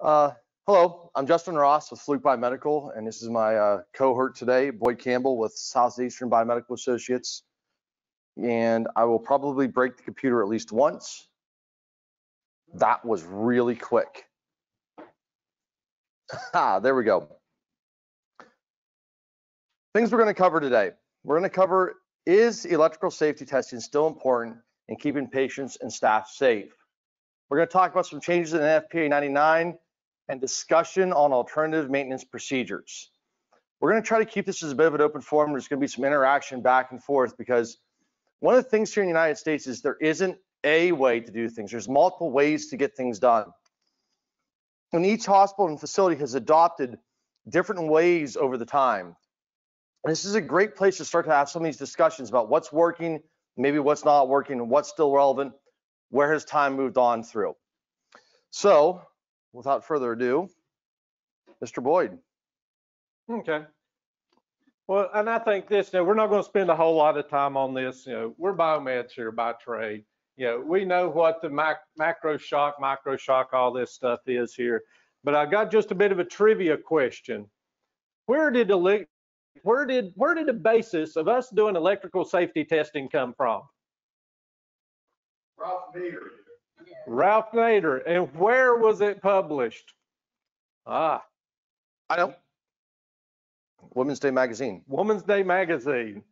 Hello, I'm Justin Ross with Fluke Biomedical, and this is my cohort today, Boyd Campbell with Southeastern Biomedical Associates. And I will probably break the computer at least once. That was really quick. There we go. Things we're going to cover today. We're going to cover, is electrical safety testing still important in keeping patients and staff safe? We're going to talk about some changes in NFPA 99 and discussion on alternative maintenance procedures. We're going to try to keep this as a bit of an open forum. There's going to be some interaction back and forth, because one of the things here in the United States is there isn't a way to do things. There's multiple ways to get things done. And each hospital and facility has adopted different ways over the time. And this is a great place to start to have some of these discussions about what's working, maybe what's not working, and what's still relevant, where has time moved on through. So without further ado, Mr. Boyd. Okay. Well, and I think this, you know, we're not going to spend a whole lot of time on this. You know, we're biomeds here by trade. You know, we know what the micro shock, all this stuff is here. But I got just a bit of a trivia question. Where did the basis of us doing electrical safety testing come from? Ralph Nader. Ralph Nader. And where was it published? I know. Women's Day magazine. Women's Day magazine.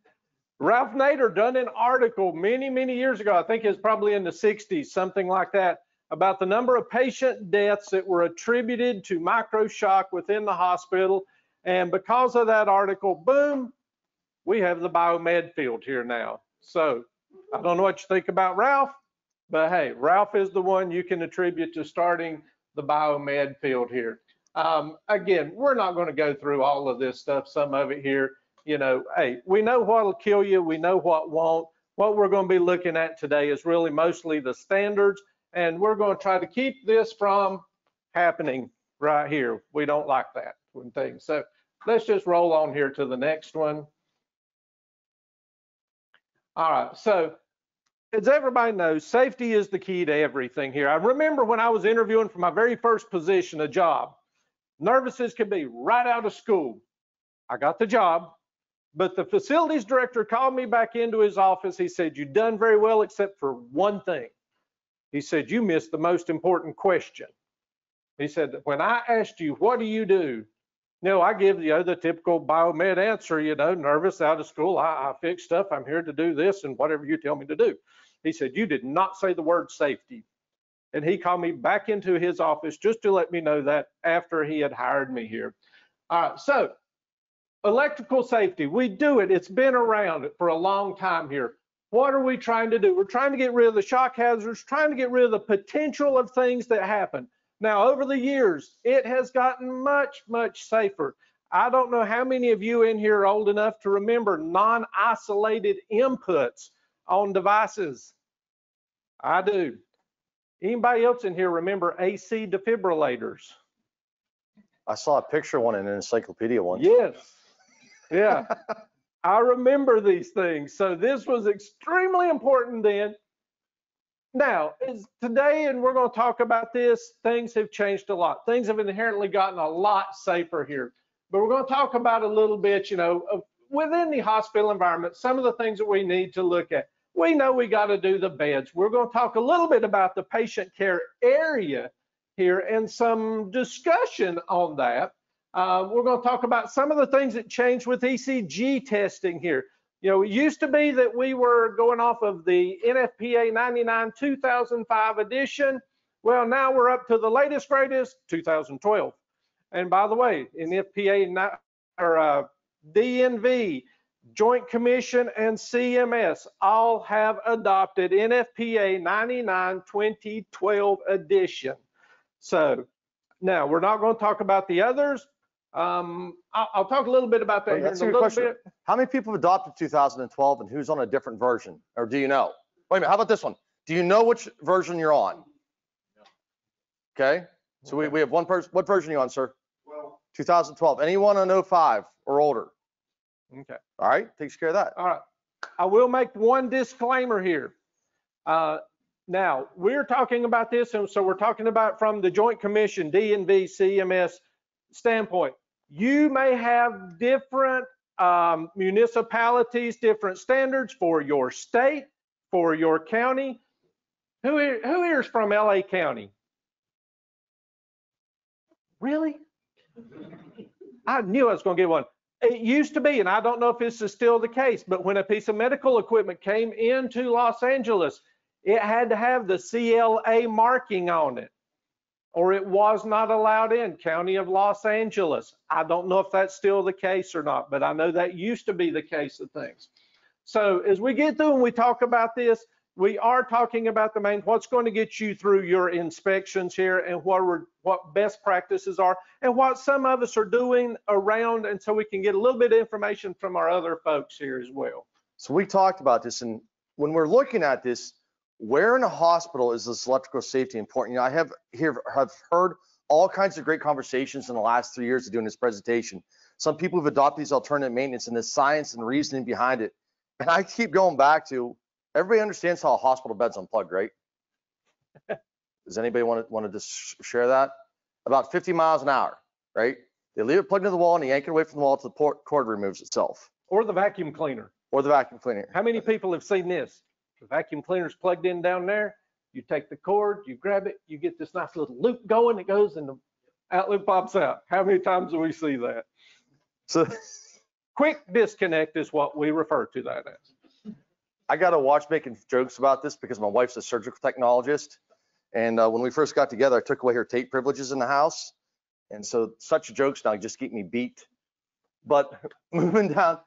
Ralph Nader done an article many, many years ago, I think it's probably in the 60s, something like that, about the number of patient deaths that were attributed to microshock within the hospital. And because of that article, boom, we have the biomed field here now. So I don't know what you think about Ralph, but hey, Ralph is the one you can attribute to starting the biomed field here. Again, we're not going to go through all of this stuff, some of it here. You know, hey, we know what'll kill you, we know what won't. What we're going to be looking at today is really mostly the standards, and we're going to try to keep this from happening right here. We don't like that and things. So let's just roll on here to the next one. All right, so as everybody knows, safety is the key to everything here. I remember when I was interviewing for my very first position, a job, nervous as could be right out of school. I got the job, but the facilities director called me back into his office. He said, "You've done very well, except for one thing." He said, "You missed the most important question." He said, "When I asked you, what do you do?" No, I give the typical biomed answer, you know, nervous, out of school, I fix stuff, I'm here to do this, and whatever you tell me to do. He said, "You did not say the word safety." And he called me back into his office just to let me know that after he had hired me here. All right, so electrical safety, we do it. It's been around for a long time here. What are we trying to do? We're trying to get rid of the shock hazards, trying to get rid of the potential of things that happen. Now, over the years, it has gotten much, much safer. I don't know how many of you in here are old enough to remember non-isolated inputs on devices. I do. Anybody else in here remember AC defibrillators? I saw a picture one in an encyclopedia once. Yes. Yeah. I remember these things. So this was extremely important then. Now, today, and we're going to talk about this, things have changed a lot. Things have inherently gotten a lot safer here. But we're going to talk about a little bit, you know, within the hospital environment, some of the things that we need to look at. We know we got to do the beds. We're going to talk a little bit about the patient care area here and some discussion on that. We're going to talk about some of the things that changed with ECG testing here. You know, it used to be that we were going off of the NFPA 99 2005 edition. Well, now we're up to the latest, greatest, 2012. And by the way, NFPA or DNV, Joint Commission, and CMS all have adopted NFPA 99 2012 edition. So now we're not going to talk about the others. I'll talk a little bit about that. That's here in a little bit. How many people have adopted 2012 and who's on a different version? Or do you know? Wait a minute, how about this one? Do you know which version you're on? No. Okay, so okay. We have one person. What version are you on, sir? 12. 2012. Anyone on 05 or older? Okay. All right, takes care of that. All right. I will make one disclaimer here. Now, we're talking about this, and so we're talking about from the Joint Commission, DNV, CMS standpoint. You may have different municipalities, different standards for your state, for your county. Who here's from LA County? Really? I knew I was going to get one. It used to be, and I don't know if this is still the case, but when a piece of medical equipment came into Los Angeles, it had to have the CLA marking on it, or it was not allowed in, County of Los Angeles. I don't know if that's still the case or not, but I know that used to be the case of things. So as we get through and we talk about this, we are talking about the main, what's going to get you through your inspections here, and what best practices are, and what some of us are doing around, and so we can get a little bit of information from our other folks here as well. So we talked about this, and when we're looking at this, where in a hospital is this electrical safety important? You know, I have heard all kinds of great conversations in the last 3 years of doing this presentation. Some people have adopted these alternative maintenance and the science and reasoning behind it. And I keep going back to, everybody understands how a hospital bed's unplugged, right? Does anybody want to just share that? About 50 miles an hour, right? They leave it plugged into the wall and they yank it away from the wall until the cord removes itself. Or the vacuum cleaner. Or the vacuum cleaner. How many people have seen this? The vacuum cleaner's plugged in down there. You take the cord, you grab it, you get this nice little loop going. It goes and the outlet pops out. How many times do we see that? So, quick disconnect is what we refer to that as. I got to watch making jokes about this because my wife's a surgical technologist, and when we first got together, I took away her tape privileges in the house, and so such jokes now just keep me beat. But moving down,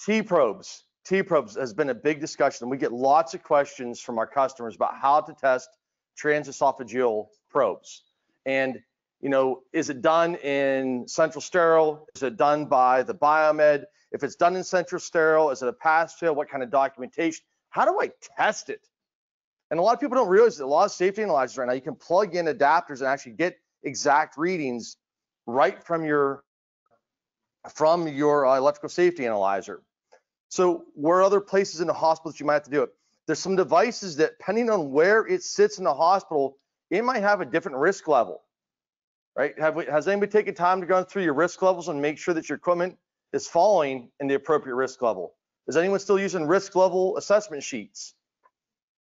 T-probes. T-probes has been a big discussion. We get lots of questions from our customers about how to test transesophageal probes. And, you know, is it done in central sterile? Is it done by the biomed? If it's done in central sterile, is it a pass-fail? What kind of documentation? How do I test it? And a lot of people don't realize that a lot of safety analyzers right now, you can plug in adapters and actually get exact readings right from your electrical safety analyzer. So where are other places in the hospital that you might have to do it? There's some devices that, depending on where it sits in the hospital, it might have a different risk level, right? Has anybody taken time to go through your risk levels and make sure that your equipment is following in the appropriate risk level? Is anyone still using risk level assessment sheets?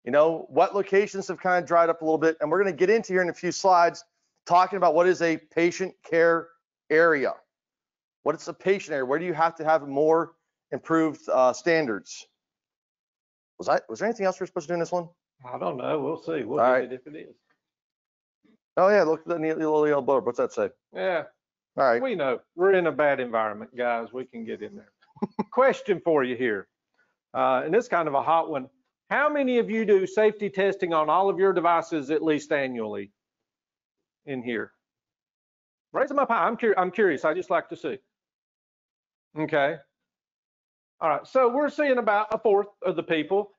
You know, what locations have kind of dried up a little bit? And we're gonna get into here in a few slides, talking about what is a patient care area. What is a patient area? Where do you have to have more improved standards? Was there anything else we're supposed to do in this one? I don't know. We'll see. We'll get it if it is. Oh yeah, look at the little yellow blurb. What's that say? Yeah. All right. We know we're in a bad environment, guys. We can get in there. Question for you here, and it's kind of a hot one. How many of you do safety testing on all of your devices at least annually? In here, raise them up high. I'm curious. I just like to see. Okay. All right, so we're seeing about a fourth of the people,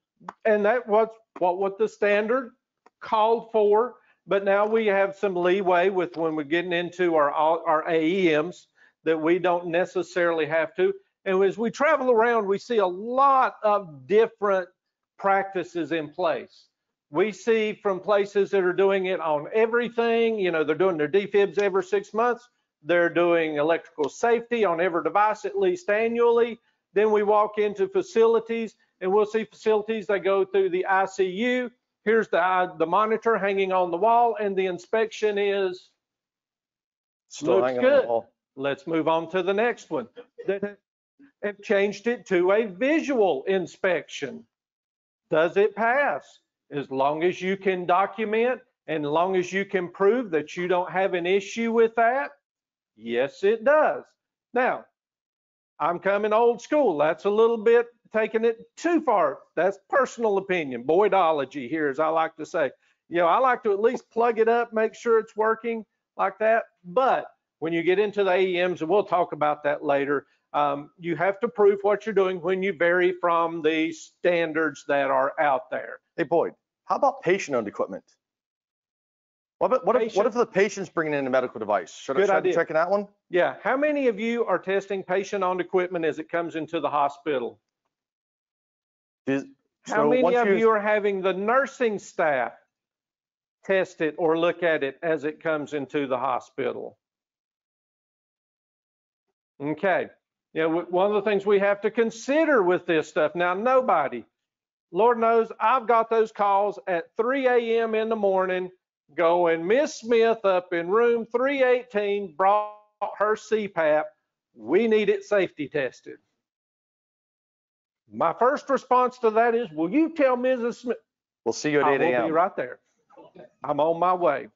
and that was what the standard called for, but now we have some leeway with when we're getting into our AEMs that we don't necessarily have to. And as we travel around, we see a lot of different practices in place. We see from places that are doing it on everything, you know, they're doing their DFibs every 6 months, they're doing electrical safety on every device at least annually. Then we walk into facilities, and we'll see facilities that go through the ICU. Here's the monitor hanging on the wall, and the inspection is still looks good. Let's move on to the next one. They've changed it to a visual inspection. Does it pass? As long as you can document and as long as you can prove that you don't have an issue with that, yes, it does. Now, I'm coming old school. That's a little bit taking it too far. That's personal opinion, Boydology here, as I like to say. You know, I like to at least plug it up, make sure it's working like that. But when you get into the AEMs, and we'll talk about that later, you have to prove what you're doing when you vary from the standards that are out there. Hey, Boyd, how about patient-owned equipment? What if the patient's bringing in a medical device? Should I be checking that one? Yeah. How many of you are testing patient-owned equipment as it comes into the hospital? How many of you are having the nursing staff test it or look at it as it comes into the hospital. Okay, you know, one of the things we have to consider with this stuff, now nobody, Lord knows I've got those calls at 3 a.m. in the morning going, Miss Smith up in room 318 brought her CPAP, we need it safety tested. My first response to that is, will you tell Mrs. Smith? We'll see you at 8 a.m. I'll be right there. I'm on my way.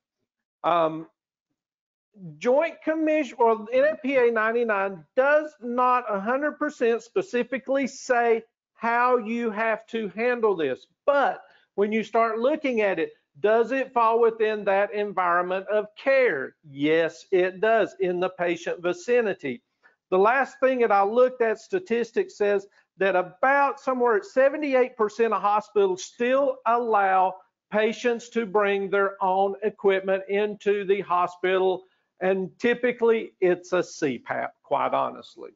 Joint Commission or NFPA 99 does not 100% specifically say how you have to handle this, but when you start looking at it, does it fall within that environment of care? Yes, it does, in the patient vicinity. The last thing that I looked at, statistics says that about somewhere at 78% of hospitals still allow patients to bring their own equipment into the hospital, and typically it's a CPAP, quite honestly.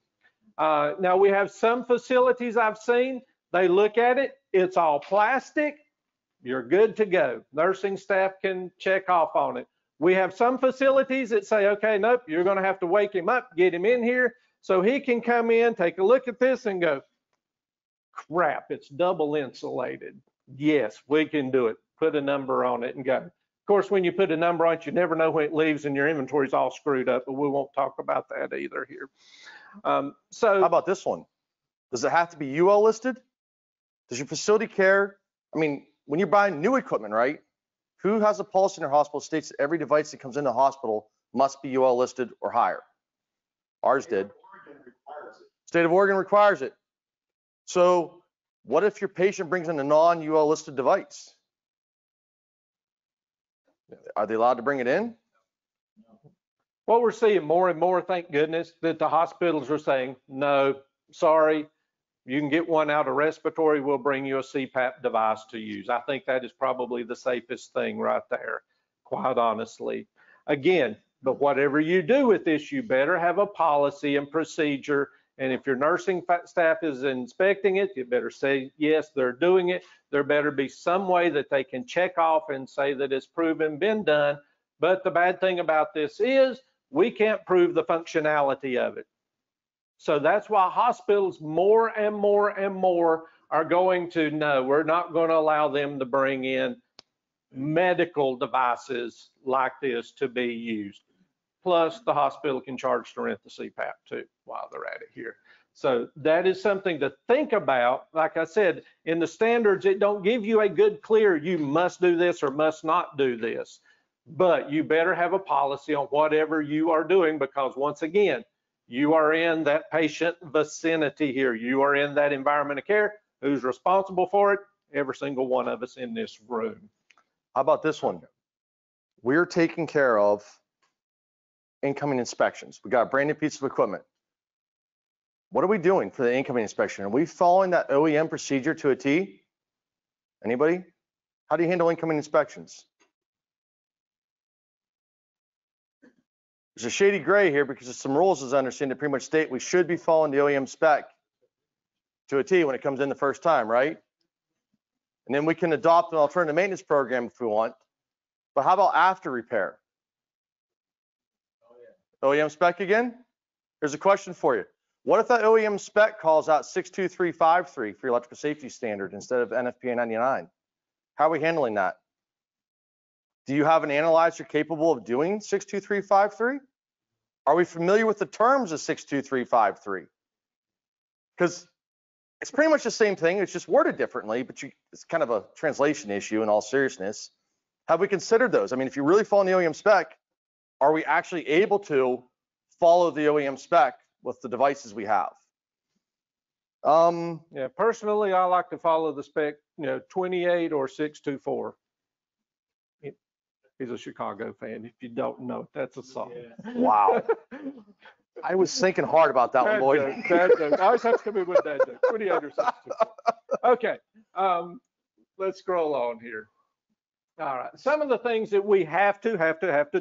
Now we have some facilities I've seen, they look at it, it's all plastic, you're good to go. Nursing staff can check off on it. We have some facilities that say, okay, nope, you're gonna have to wake him up, get him in here so he can come in, take a look at this and go, crap, it's double insulated. Yes, we can do it. Put a number on it and go. Of course, when you put a number on it, you never know when it leaves and your inventory's all screwed up, but we won't talk about that either here. So how about this one? Does it have to be UL listed? Does your facility care? I mean, when you're buying new equipment, right? Who has a policy in their hospital states that every device that comes into the hospital must be UL listed or higher? Ours did. State of Oregon requires it. So what if your patient brings in a non-UL listed device? Are they allowed to bring it in? Well, we're seeing more and more, thank goodness, that the hospitals are saying, no, sorry, you can get one out of respiratory, we'll bring you a CPAP device to use. I think that is probably the safest thing right there, quite honestly. Again, but whatever you do with this, you better have a policy and procedure. And if your nursing staff is inspecting it, you better say, yes, they're doing it. There better be some way that they can check off and say that it's proven, been done. But the bad thing about this is we can't prove the functionality of it. So that's why hospitals more and more and more are going to, no, we're not going to allow them to bring in medical devices like this to be used. Plus, the hospital can charge to rent the CPAP too while they're at it here. So that is something to think about. Like I said, in the standards, it don't give you a good clear, you must do this or must not do this. But you better have a policy on whatever you are doing, because once again, you are in that patient vicinity here. You are in that environment of care. Who's responsible for it? Every single one of us in this room. How about this one? We're taking care of incoming inspections. We got a brand new piece of equipment. What are we doing for the incoming inspection? Are we following that OEM procedure to a T? Anybody? How do you handle incoming inspections? There's a shady gray here because there's some rules, as I understand, that pretty much state we should be following the OEM spec to a T when it comes in the first time, right? And then we can adopt an alternative maintenance program if we want. But how about after repair? OEM spec again? Here's a question for you. What if that OEM spec calls out 62353 for your electrical safety standard instead of NFPA 99? How are we handling that? Do you have an analyzer capable of doing 62353? Are we familiar with the terms of 62353? Because it's pretty much the same thing, it's just worded differently, but it's kind of a translation issue in all seriousness. Have we considered those? I mean, if you really follow the OEM spec, are we actually able to follow the OEM spec with the devices we have? Yeah, personally, I like to follow the spec, you know, 28 or 624. He's a Chicago fan. If you don't know it, that's a song. Yeah. Wow. I was thinking hard about that one, Lloyd. I always have to come in with that joke. 28 or 624. Okay, let's scroll on here. All right, some of the things that we have to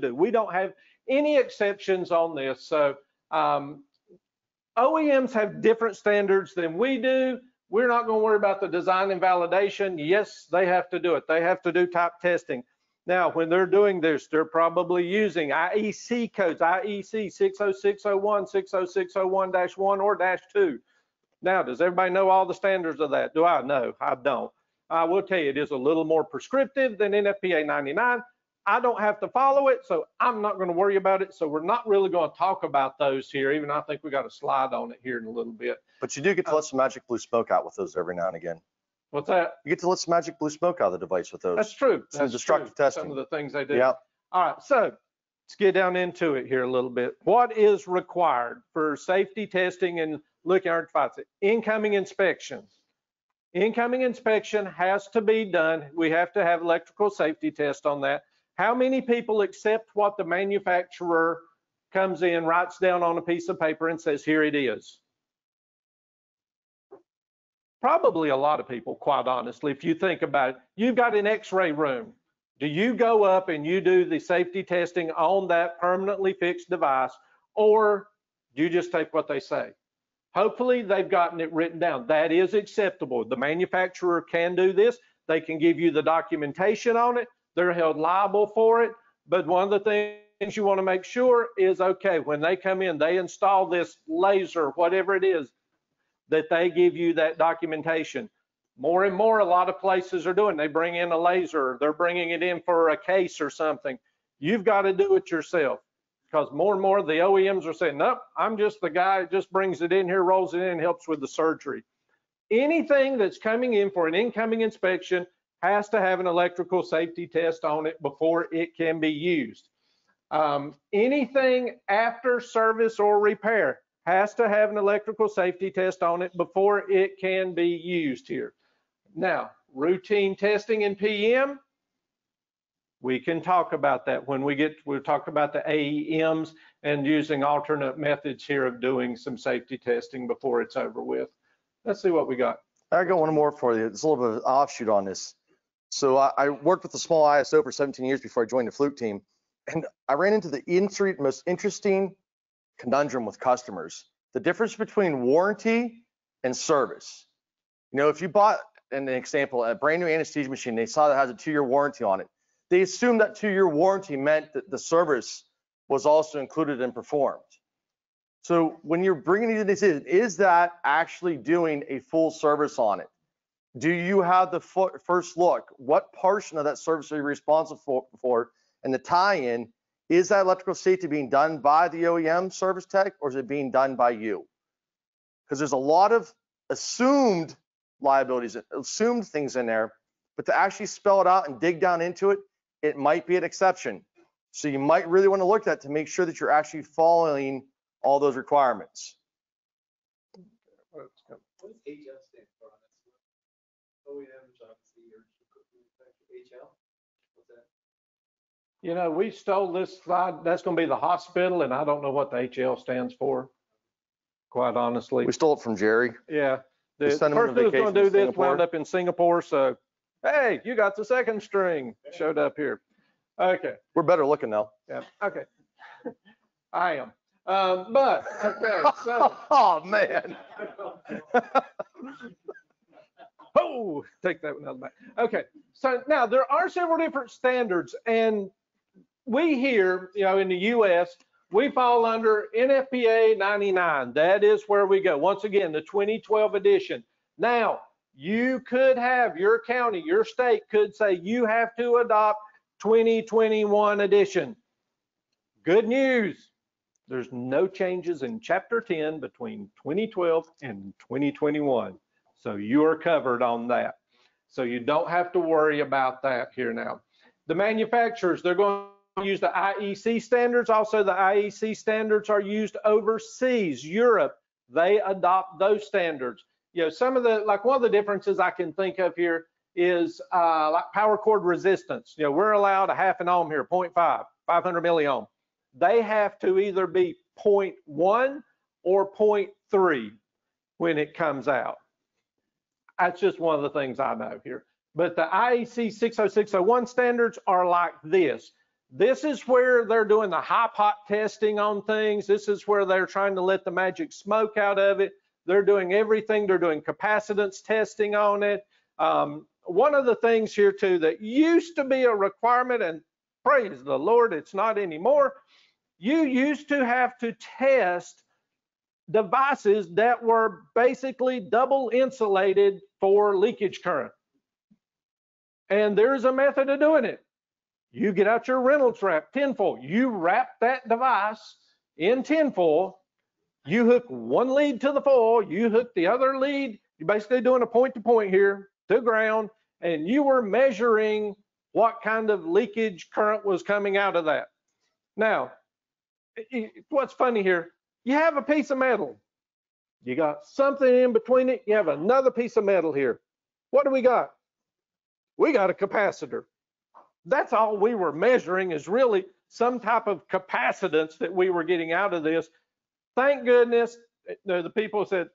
do. We don't have any exceptions on this. So OEMs have different standards than we do. We're not going to worry about the design and validation. Yes, they have to do it. They have to do type testing. Now, when they're doing this, they're probably using IEC codes, IEC 60601, 60601-1 or -2. Now, does everybody know all the standards of that? Do I? No, I don't. I will tell you, it is a little more prescriptive than NFPA 99. I don't have to follow it, so I'm not going to worry about it. So we're not really going to talk about those here, even I think we got a slide on it here in a little bit. But you do get to let some magic blue smoke out with those every now and again. What's that? You get to let some magic blue smoke out of the device with those. That's true. Some destructive testing. Some of the things they do. Yeah. All right, so let's get down into it here a little bit. What is required for safety testing and looking at devices? Incoming inspections. Incoming inspection has to be done. We have to have electrical safety test on that. How many people accept what the manufacturer comes in, writes down on a piece of paper and says, here it is? Probably a lot of people, quite honestly, if you think about it. You've got an x-ray room. Do you go up and you do the safety testing on that permanently fixed device, or do you just take what they say? Hopefully they've gotten it written down. That is acceptable. The manufacturer can do this. They can give you the documentation on it. They're held liable for it, but one of the things you want to make sure is, okay, when they come in, they install this laser, whatever it is, that they give you that documentation. More and more, a lot of places are doing, they bring in a laser, they're bringing it in for a case or something. You've got to do it yourself, because more and more the OEMs are saying, nope, I'm just the guy that just brings it in here, rolls it in, and helps with the surgery. Anything that's coming in for an incoming inspection has to have an electrical safety test on it before it can be used. Anything after service or repair has to have an electrical safety test on it before it can be used here. Now, routine testing in PM, we can talk about that when we get, we'll talk about the AEMs and using alternate methods here of doing some safety testing before it's over with. Let's see what we got. I got one more for you. It's a little bit of an offshoot on this. So I worked with a small ISO for 17 years before I joined the Fluke team, and I ran into the most interesting conundrum with customers: the difference between warranty and service. You know, if you bought, an example, a brand new anesthesia machine, they saw that has a 2-year warranty on it. They assumed that 2-year warranty meant that the service was also included and performed. So when you're bringing these decisions, is that actually doing a full service on it? Do you have the first look? What portion of that service are you responsible for? And the tie-in, is that electrical safety being done by the OEM service tech, or is it being done by you? Because there's a lot of assumed liabilities, assumed things in there, but to actually spell it out and dig down into it, it might be an exception. So you might really want to look at that to make sure that you're actually following all those requirements. What does HL stand for? OEMs, obviously, or HL? What's that? You know, we stole this slide. That's going to be the hospital, and I don't know what the HL stands for, quite honestly. We stole it from Jerry. Yeah. The person who's going to do this wound up in Singapore, so hey, you got the second string. Showed up here. Okay. We're better looking now. Yeah. Okay. I am. But okay, so oh man. Oh, take that one out of the back. Okay, so now there are several different standards, and we here, you know, in the US, we fall under NFPA 99. That is where we go. Once again, the 2012 edition. Now, you could have your county, your state could say you have to adopt 2021 edition. Good news. There's no changes in Chapter 10 between 2012 and 2021. So you are covered on that. So you don't have to worry about that here now. The manufacturers, they're going to use the IEC standards. Also, the IEC standards are used overseas, Europe. They adopt those standards. You know, some of the, like one of the differences I can think of here is like power cord resistance. You know, we're allowed a 0.5 ohm here, 0.5, 500 milliohm. They have to either be 0.1 or 0.3 when it comes out. That's just one of the things I know here. But the IEC 60601 standards are like this. This is where they're doing the high pot testing on things. This is where they're trying to let the magic smoke out of it. They're doing everything. They're doing capacitance testing on it. One of the things here too that used to be a requirement, and Praise the Lord, it's not anymore. You used to have to test devices that were basically double insulated for leakage current. And there's a method of doing it. You get out your Reynolds wrap, tinfoil. You wrap that device in tinfoil. You hook one lead to the foil. You hook the other lead. You're basically doing a point-to-point here to ground, and you were measuring what kind of leakage current was coming out of that. Now, what's funny here, you have a piece of metal. You got something in between it. You have another piece of metal here. What do we got? We got a capacitor. That's all we were measuring, is really some type of capacitance that we were getting out of this. Thank goodness the people said,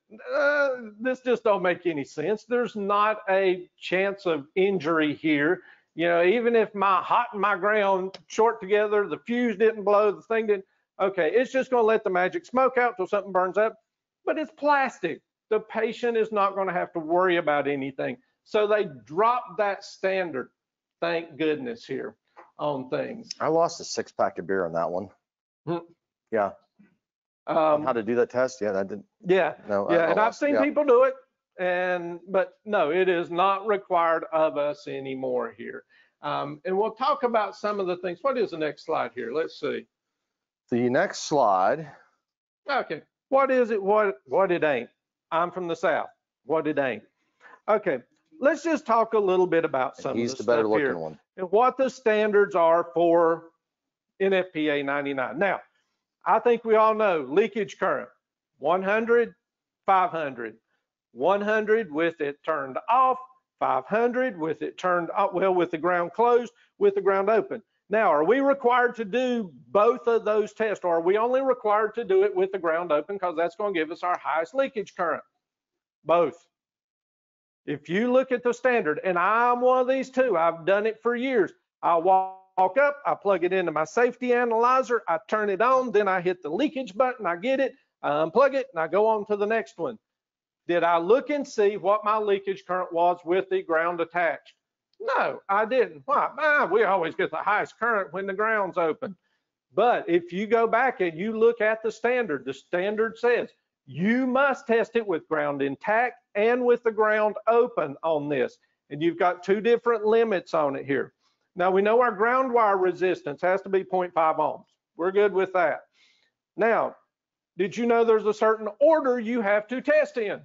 this just don't make any sense. There's not a chance of injury here. You know, even if my hot and my ground short together, the fuse didn't blow, the thing didn't, okay, it's just gonna let the magic smoke out till something burns up, but it's plastic. The patient is not gonna have to worry about anything. So they dropped that standard. Thank goodness here on things. I lost a 6-pack of beer on that one. Yeah. How to do that test? Yeah, that didn't. Yeah. No, yeah, and I've seen people do it, but no, it is not required of us anymore here. And we'll talk about some of the things. What is the next slide here? Let's see. The next slide. Okay. What is it? What it ain't? I'm from the South. What it ain't. Okay. Let's just talk a little bit about some of the better looking one and what the standards are for NFPA 99. Now, I think we all know leakage current, 100, 500, 100 with it turned off, 500 with it turned off, well, with the ground closed, with the ground open. Now, are we required to do both of those tests, or are we only required to do it with the ground open because that's going to give us our highest leakage current? Both. If you look at the standard, and I'm one of these too, I've done it for years. I walk up, I plug it into my safety analyzer, I turn it on, then I hit the leakage button, I get it, I unplug it, and I go on to the next one. Did I look and see what my leakage current was with the ground attached? No, I didn't. Why? We always get the highest current when the ground's open. But if you go back and you look at the standard says you must test it with ground intact and with the ground open on this. And you've got two different limits on it here. Now, we know our ground wire resistance has to be 0.5 ohms. We're good with that. Now, did you know there's a certain order you have to test in?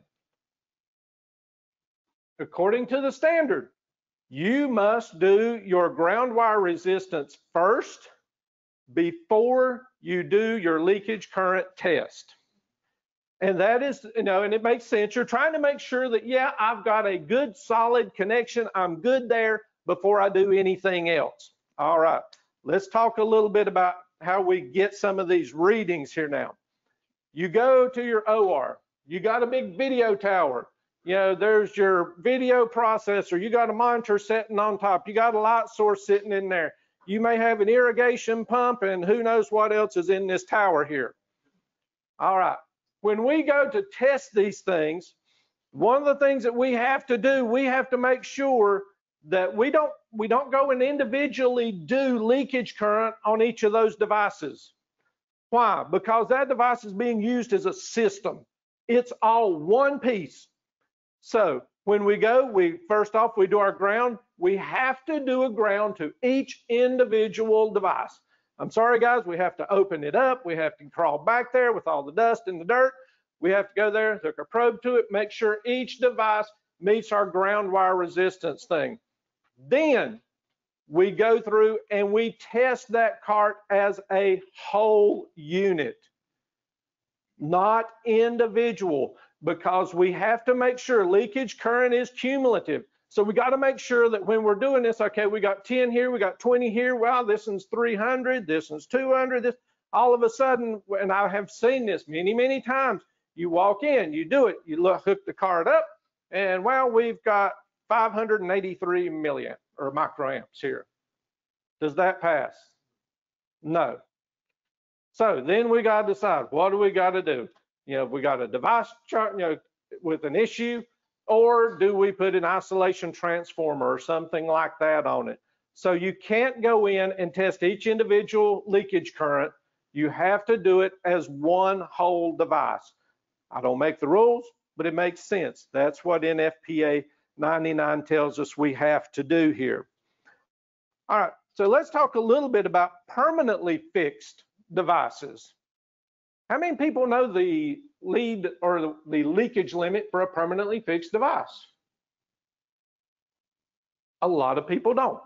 According to the standard, you must do your ground wire resistance first before you do your leakage current test. And that is, you know, and it makes sense. You're trying to make sure that, yeah, I've got a good solid connection. I'm good there before I do anything else. All right, let's talk a little bit about how we get some of these readings here now. You go to your OR, you got a big video tower. You know, there's your video processor. You got a monitor sitting on top. You got a light source sitting in there. You may have an irrigation pump and who knows what else is in this tower here. All right. When we go to test these things, one of the things that we have to do, we have to make sure that we don't go and individually do leakage current on each of those devices. Why? Because that device is being used as a system. It's all one piece. So when we go, first off, we do our ground. We have to do a ground to each individual device. I'm sorry, guys, we have to open it up. We have to crawl back there with all the dust and the dirt. We have to go there, hook a probe to it, make sure each device meets our ground wire resistance thing. Then we go through and we test that cart as a whole unit, not individual, because we have to make sure leakage current is cumulative. So we got to make sure that when we're doing this, okay, we got 10 here, we got 20 here. Wow, this one's 300, this one's 200. This, all of a sudden, and I have seen this many, many times. You walk in, you do it, you hook the card up, and well, we've got 583 milliamp or microamps here. Does that pass? No. So then we got to decide, what do we got to do? You know, we got a device chart, you know, with an issue. Or do we put an isolation transformer or something like that on it? So you can't go in and test each individual leakage current. You have to do it as one whole device. I don't make the rules, but it makes sense. That's what NFPA 99 tells us we have to do here. All right, so let's talk a little bit about permanently fixed devices. How many people know the lead or the leakage limit for a permanently fixed device? A lot of people don't.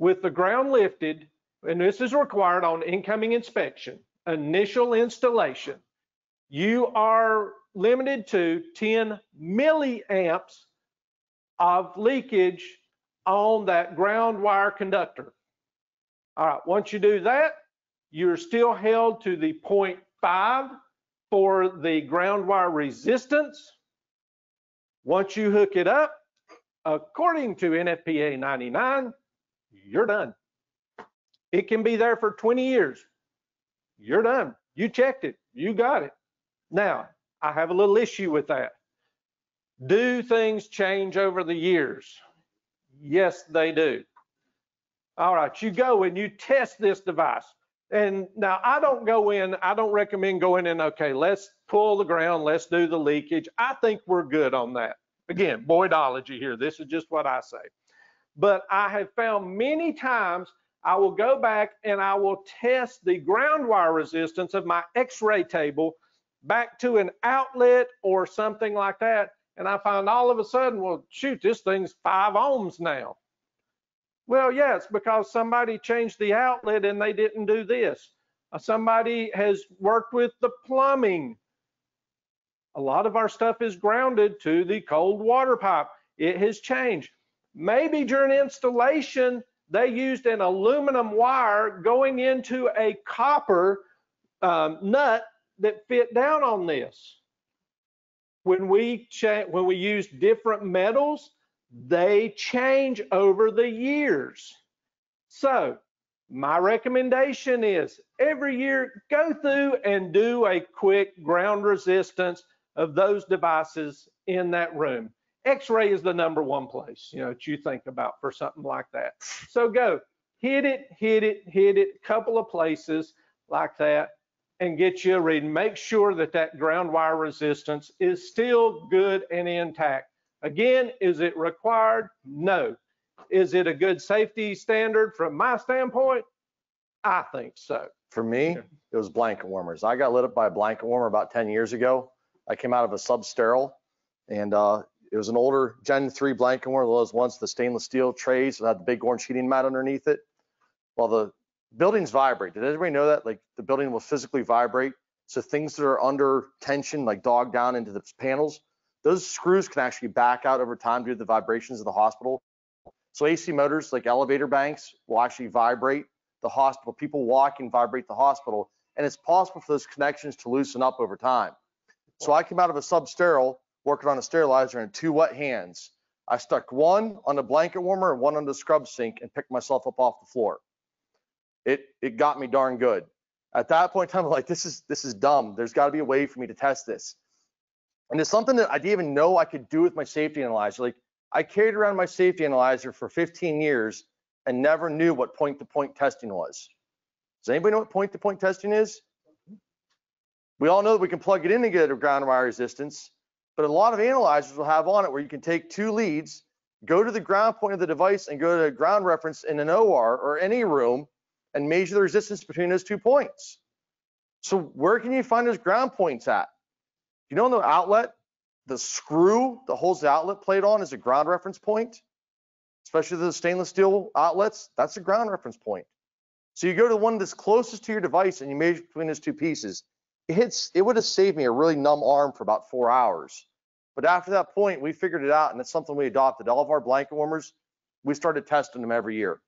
With the ground lifted, and this is required on incoming inspection, initial installation, you are limited to 10 milliamps of leakage on that ground wire conductor. All right, once you do that, you're still held to the 0.5 for the ground wire resistance. Once you hook it up, according to NFPA 99, you're done. It can be there for 20 years. You're done. You checked it. You got it. Now, I have a little issue with that. Do things change over the years? Yes, they do. All right, you go and you test this device. And now I don't go in, I don't recommend going in, okay, let's pull the ground, let's do the leakage. I think we're good on that. Again, Boydology here. This is just what I say. But I have found many times I will go back and I will test the ground wire resistance of my x-ray table back to an outlet or something like that. And I find all of a sudden, well, shoot, this thing's 5 ohms now. Well, yeah, it's because somebody changed the outlet and they didn't do this. Somebody has worked with the plumbing. A lot of our stuff is grounded to the cold water pipe. It has changed. Maybe during installation, they used an aluminum wire going into a copper nut that fit down on this. When we use different metals, they change over the years. So my recommendation is every year, go through and do a quick ground resistance of those devices in that room. X-ray is the #1 place, you know, that you think about for something like that. So go hit it a couple of places like that and get you a reading. Make sure that that ground wire resistance is still good and intact. Again, is it required? No. Is it a good safety standard from my standpoint? I think so. For me, it was blanket warmers. I got lit up by a blanket warmer about 10 years ago. I came out of a sub-sterile, and it was an older Gen 3 blanket warmer, those ones, the stainless steel trays that had the big orange heating mat underneath it. Well, the buildings vibrate. Did everybody know that? Like, the building will physically vibrate. So things that are under tension, like dog down into the panels, those screws can actually back out over time due to the vibrations of the hospital. So AC motors, like elevator banks, will actually vibrate the hospital. People walk and vibrate the hospital. And it's possible for those connections to loosen up over time. So I came out of a sub-sterile working on a sterilizer and 2 wet hands. I stuck one on a blanket warmer and one on the scrub sink and picked myself up off the floor. It got me darn good. At that point in time, I'm like, this is dumb. There's got to be a way for me to test this. And it's something that I didn't even know I could do with my safety analyzer. Like, I carried around my safety analyzer for 15 years and never knew what point-to-point testing was. Does anybody know what point-to-point testing is? We all know that we can plug it in and get a ground wire resistance, but a lot of analyzers will have on it where you can take 2 leads, go to the ground point of the device and go to a ground reference in an OR or any room and measure the resistance between those 2 points. So where can you find those ground points at? You know, the outlet, the screw that holds the outlet plate on is a ground reference point, especially the stainless steel outlets. That's a ground reference point. So you go to the one that's closest to your device and you measure between those 2 pieces. It would have saved me a really numb arm for about 4 hours. But after that point, we figured it out, and it's something we adopted. All of our blanket warmers, we started testing them every year.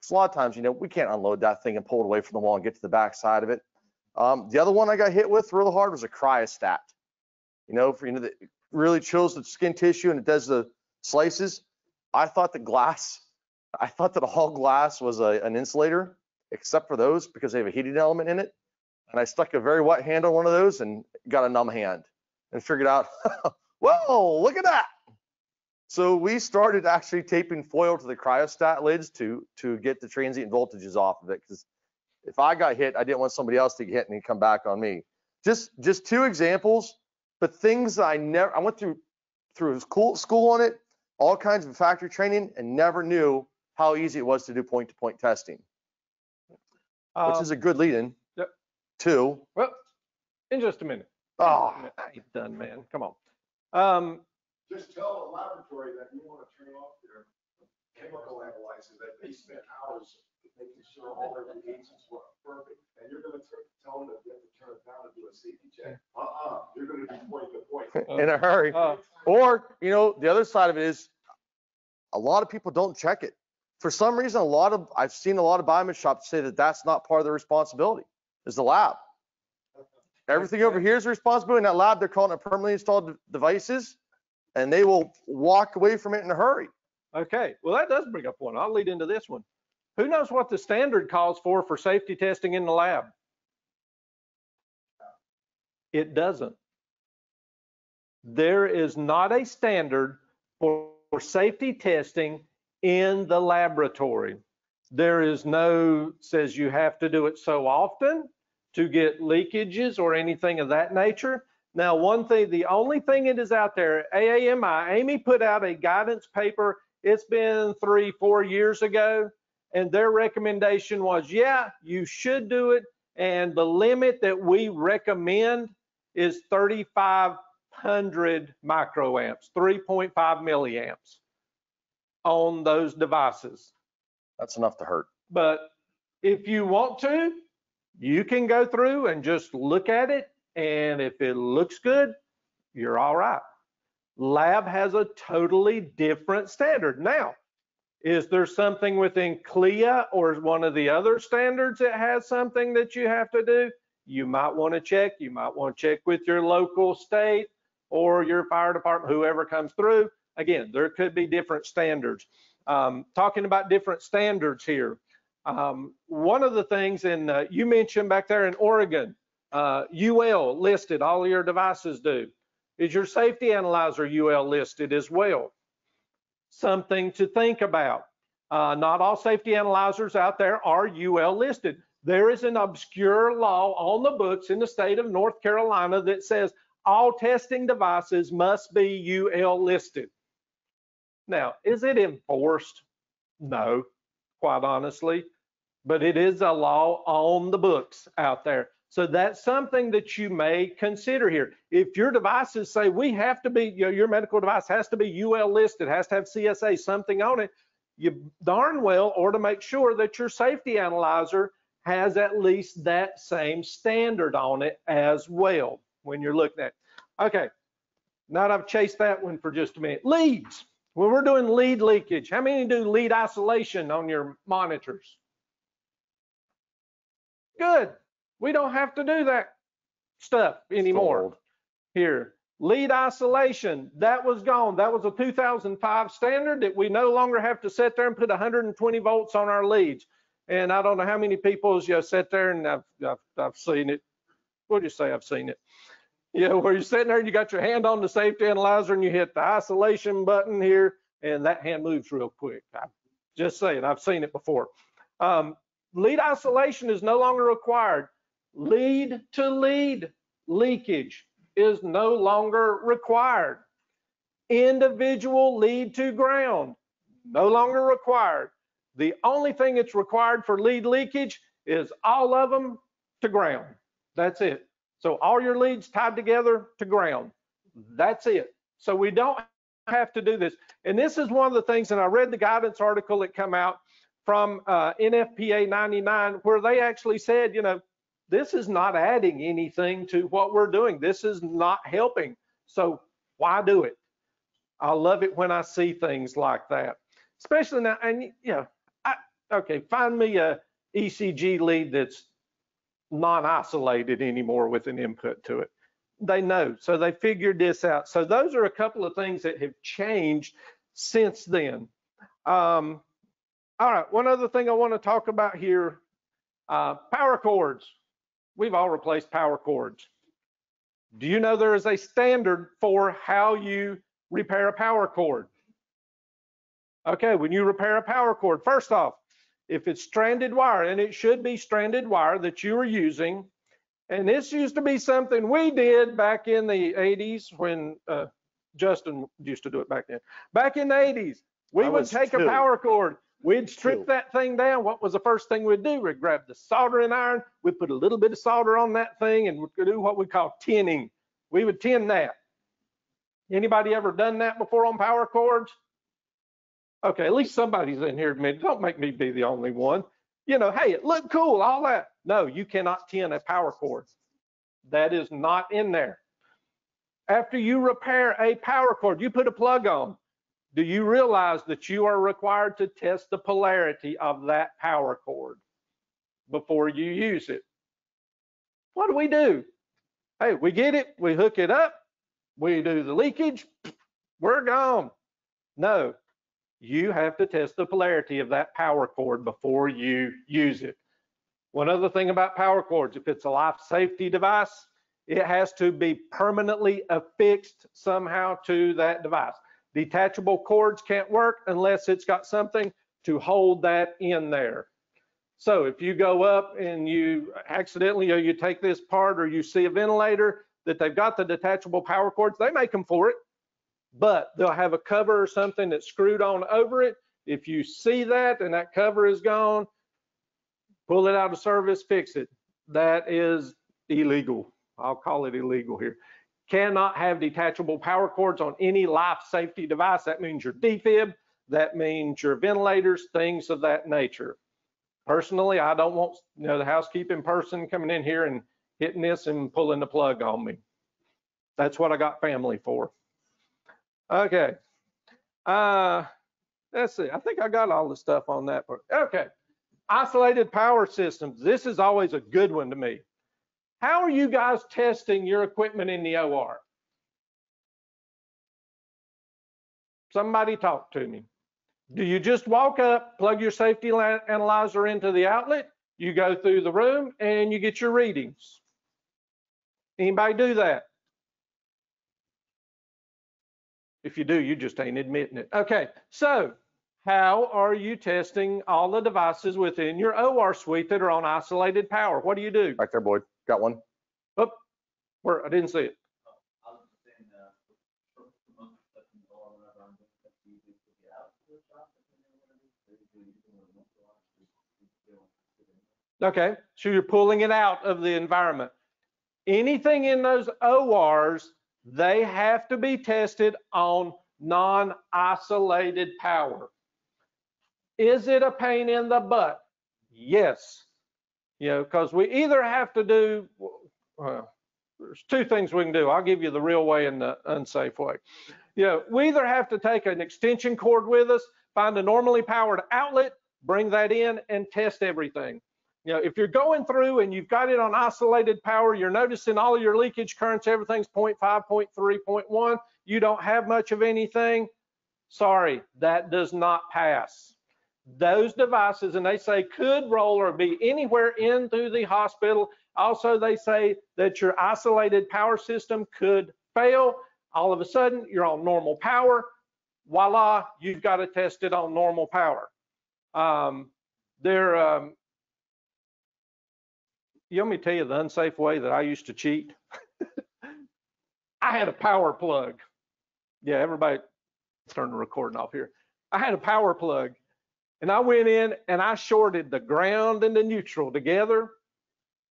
Because a lot of times, you know, we can't unload that thing and pull it away from the wall and get to the back side of it. The other one I got hit with real hard was a cryostat. You know, it really chills the skin tissue and it does the slices. I thought that all glass was an insulator, except for those because they have a heating element in it. And I stuck a very wet hand on one of those and got a numb hand and figured out, whoa, look at that. So we started actually taping foil to the cryostat lids to get the transient voltages off of it, because if I got hit, I didn't want somebody else to get hit and come back on me. Just two examples, but things I went through school on it, all kinds of factory training, and never knew how easy it was to do point-to-point testing, which is a good lead-in. Yep. To. Well, in just a minute. Oh, you're done, man. Come on. Just tell the laboratory that you want to turn off their chemical analysis that they spent hours making sure all their reagents were perfect, and you're going to tell them that you have to turn it down and do a safety check. You're going to be point-to-point. In a hurry. Or, you know, the other side of it is a lot of people don't check it. For some reason, I've seen a lot of biomed shops say that that's not part of their responsibility, is the lab. Everything over here is responsibility. In that lab, they're calling it permanently installed devices, and they will walk away from it in a hurry. Okay, well, that does bring up one. I'll lead into this one. Who knows what the standard calls for safety testing in the lab? It doesn't. There is not a standard for safety testing in the laboratory. There is no says you have to do it so often to get leakages or anything of that nature. Now, the only thing it is out there, AAMI, AAMI put out a guidance paper. It's been 3-4 years ago, and their recommendation was, yeah, you should do it, and the limit that we recommend is 3,500 microamps, 3.5 milliamps on those devices. That's enough to hurt. But if you want to, you can go through and just look at it, and if it looks good, you're all right. Lab has a totally different standard. Now, is there something within CLIA or one of the other standards that has something that you have to do? You might want to check. You might want to check with your local state or your fire department, whoever comes through. Again, there could be different standards. Talking about different standards here, one of the things, and you mentioned back there in Oregon, UL listed, all your devices do. Is your safety analyzer UL listed as well? Something to think about. Not all safety analyzers out there are UL listed. There is an obscure law on the books in the state of North Carolina that says all testing devices must be UL listed. Now, is it enforced? No, quite honestly, but it is a law on the books out there. So that's something that you may consider here. If your devices say we have to be, you know, your medical device has to be UL listed, has to have CSA, something on it, you darn well ought to make sure that your safety analyzer has at least that same standard on it as well when you're looking at it. Okay, now that I've chased that one for just a minute. Leads. When we're doing lead leakage, how many do lead isolation on your monitors? Good. We don't have to do that stuff anymore. Here, lead isolation, that was gone. That was a 2005 standard that we no longer have to sit there and put 120 volts on our leads. And I don't know how many people, you know, sit there and I've seen it. What do you say? I've seen it. Yeah, where you're sitting there and you got your hand on the safety analyzer and you hit the isolation button here and that hand moves real quick. I'm just saying, I've seen it before. Lead isolation is no longer required. Lead to lead leakage is no longer required. Individual lead to ground, no longer required. The only thing that's required for lead leakage is all of them to ground. That's it. So all your leads tied together to ground. That's it. So we don't have to do this. And this is one of the things, and I read the guidance article that came out from NFPA 99, where they actually said, you know, this is not adding anything to what we're doing. This is not helping. So why do it? I love it when I see things like that, especially now. And you know, okay, find me a ECG lead that's non-isolated anymore with an input to it. They know, so they figured this out. So those are a couple of things that have changed since then. All right, one other thing I want to talk about here, power cords. We've all replaced power cords. Do you know there is a standard for how you repair a power cord? Okay, when you repair a power cord, first off, if it's stranded wire, and it should be stranded wire that you are using, and this used to be something we did back in the 80s when Justin used to do it back then. Back in the 80s, we would take a power cord, we'd strip that thing down. What was the first thing we'd do? We'd grab the soldering iron, we'd put a little bit of solder on that thing, and we'd do what we call tinning. We would tin that. Anybody ever done that before on power cords? Okay, at least somebody's in here admitting, don't make me be the only one. You know, hey, it looked cool, all that. No, you cannot tin a power cord. That is not in there. After you repair a power cord, you put a plug on. Do you realize that you are required to test the polarity of that power cord before you use it? What do? Hey, we get it, we hook it up, we do the leakage, we're gone. No. You have to test the polarity of that power cord before you use it. One other thing about power cords, if it's a life safety device, it has to be permanently affixed somehow to that device. Detachable cords can't work unless it's got something to hold that in there. So if you go up and you accidentally, or you take this part, or you see a ventilator that they've got the detachable power cords, they make them for it, but they'll have a cover or something that's screwed on over it. If you see that and that cover is gone, pull it out of service, fix it. That is illegal. I'll call it illegal here. Cannot have detachable power cords on any life safety device. That means your defib, that means your ventilators, things of that nature. Personally, I don't want, you know, the housekeeping person coming in here and hitting this and pulling the plug on me. That's what I got family for. Okay, let's see, I think I got all the stuff on that part. Okay, isolated power systems. This is always a good one to me. How are you guys testing your equipment in the OR? Somebody talk to me. Do you just walk up, plug your safety analyzer into the outlet, you go through the room, and you get your readings? Anybody do that? If you do, you just ain't admitting it. Okay, so how are you testing all the devices within your OR suite that are on isolated power? What do you do? Back there, Boyd. Got one. Oh, where? I didn't see it. Okay, so you're pulling it out of the environment. Anything in those ORs, they have to be tested on non-isolated power. Is it a pain in the butt? Yes. You know, because we either have to do, well, there's two things we can do. I'll give you the real way and the unsafe way. You know, we either have to take an extension cord with us, find a normally powered outlet, bring that in, and test everything. You know, if you're going through and you've got it on isolated power, you're noticing all of your leakage currents, everything's 0.5, 0.3, 0.1, you don't have much of anything, sorry, that does not pass. Those devices, and they say could roll or be anywhere into the hospital. Also, they say that your isolated power system could fail. All of a sudden, you're on normal power. Voila, you've got to test it on normal power. You want me to tell you the unsafe way that I used to cheat? I had a power plug. Yeah, everybody turn the recording off here. I had a power plug, and I went in and I shorted the ground and the neutral together,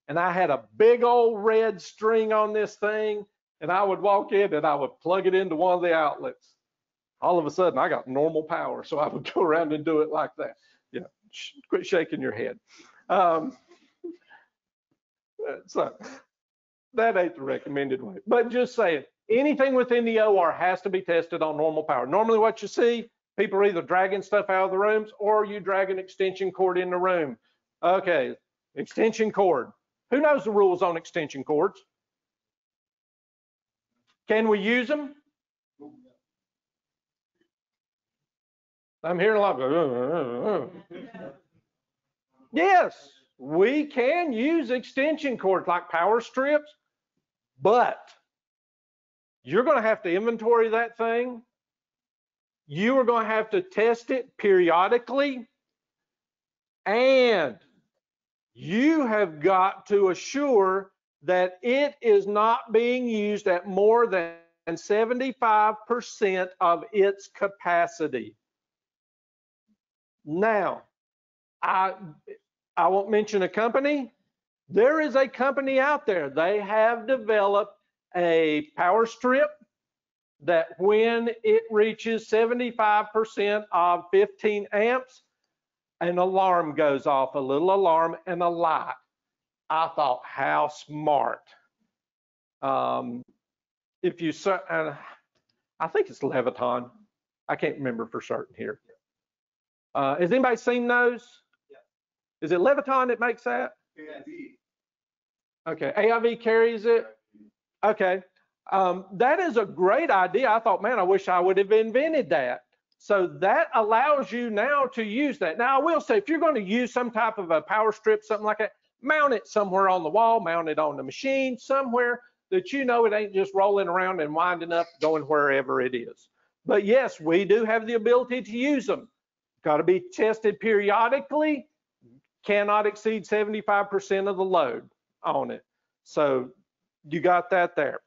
and I had a big old red string on this thing, and I would walk in and I would plug it into one of the outlets. All of a sudden, I got normal power, so I would go around and do it like that. Yeah, quit shaking your head. So that ain't the recommended way, but just saying, anything within the OR has to be tested on normal power. Normally what you see, people are either dragging stuff out of the rooms, or you drag an extension cord in the room. Okay, extension cord. Who knows the rules on extension cords? Can we use them? I'm hearing a lot of yes. We can use extension cords like power strips, but you're going to have to inventory that thing. You are going to have to test it periodically, and you have got to assure that it is not being used at more than 75% of its capacity. Now, I won't mention a company. There is a company out there. They have developed a power strip that when it reaches 75% of 15 amps, an alarm goes off, a little alarm and a light. I thought, how smart. If you, I think it's Leviton. I can't remember for certain here. Has anybody seen those? Yeah. Is it Leviton that makes that? AIV. Okay, AIV carries it. Okay, that is a great idea. I thought, man, I wish I would have invented that. So that allows you now to use that. Now I will say, if you're going to use some type of a power strip, something like that, mount it somewhere on the wall, mount it on the machine, somewhere that you know it ain't just rolling around and winding up, going wherever it is. But yes, we do have the ability to use them. Got to be tested periodically, cannot exceed 75% of the load on it. So you got that there.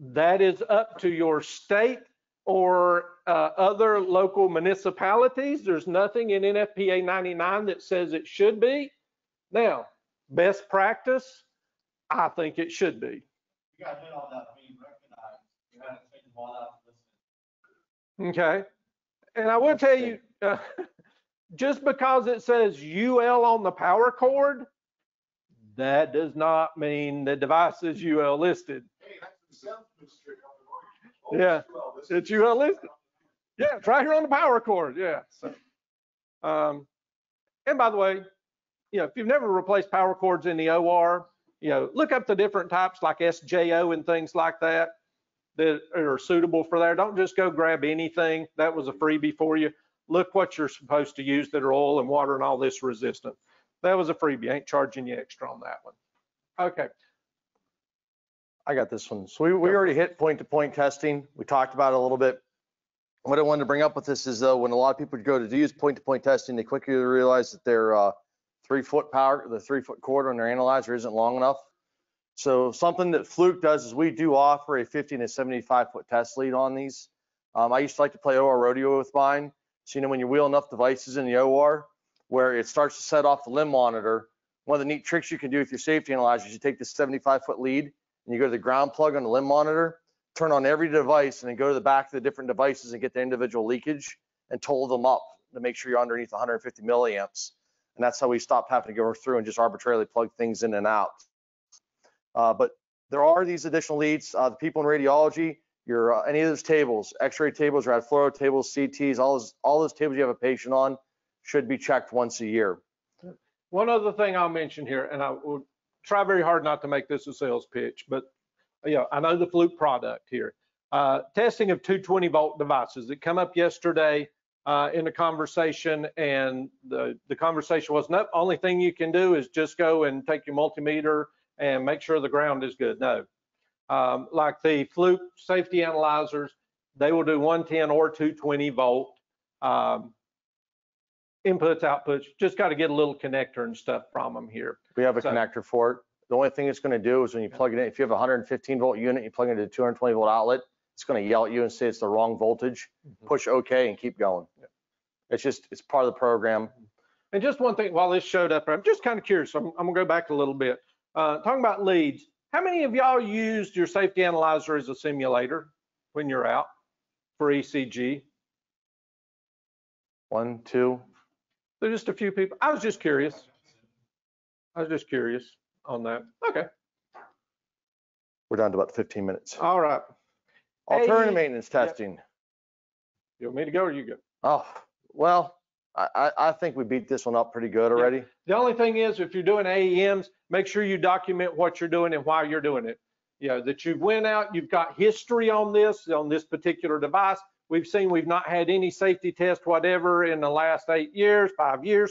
That is up to your state or other local municipalities. There's nothing in NFPA 99 that says it should be. Now, best practice, I think it should be. You got to hit all that being recognized. You got to take them all out and listen. Okay. And I will tell you, just because it says UL on the power cord, that does not mean the device is UL listed. Hey, that's the oh, yeah, it's UL listed. Yeah, it's right here on the power cord. Yeah. So, and by the way, you know, if you've never replaced power cords in the OR, you know, look up the different types like SJO and things like that that are suitable for there. Don't just go grab anything. That was a freebie for you. Look what you're supposed to use that are oil and water and all this resistant. That was a freebie. I ain't charging you extra on that one. Okay. I got this one. So we already hit point-to-point testing. We talked about it a little bit. What I wanted to bring up with this is, though, when a lot of people go to use point-to-point testing, they quickly realize that their 3-foot cord on their analyzer isn't long enough. So something that Fluke does is we do offer a 50 to 75-foot test lead on these. I used to like to play OR rodeo with mine. So, you know, when you wheel enough devices in the OR where it starts to set off the limb monitor, one of the neat tricks you can do with your safety analyzer is you take this 75-foot lead and you go to the ground plug on the limb monitor, turn on every device, and then go to the back of the different devices and get the individual leakage and total them up to make sure you're underneath 150 milliamps. And that's how we stopped having to go through and just arbitrarily plug things in and out. But there are these additional leads. The people in radiology, your any of those tables, X-ray tables, radfluoro tables, CTs, all those tables you have a patient on should be checked once a year. One other thing I'll mention here, and I will try very hard not to make this a sales pitch, but you know, I know the Fluke product here. Testing of 220 volt devices that come up yesterday in a conversation, and the conversation was, nope, only thing you can do is just go and take your multimeter and make sure the ground is good. No, like the Fluke safety analyzers, they will do 110 or 220 volt inputs, outputs. Just got to get a little connector and stuff from them here. We have a connector for it. The only thing it's going to do is when you plug it in, if you have a 115 volt unit, you plug it into a 220 volt outlet, it's going to yell at you and say it's the wrong voltage. Push OK and keep going. Yeah. It's part of the program. And just one thing while this showed up, I'm just kind of curious. I'm going to go back a little bit. Talking about leads, how many of y'all used your safety analyzer as a simulator when you're out for ECG? One, two. There's just a few people. I was just curious. I was just curious on that. Okay. We're down to about 15 minutes. All right. Alternative maintenance testing. Yep. You want me to go or you go? Oh, well, I think we beat this one up pretty good already. Yeah. The only thing is, if you're doing AEMs, make sure you document what you're doing and why you're doing it. You know, that you went out, you've got history on this particular device. We've seen we've not had any safety test, whatever, in the last 8 years, 5 years,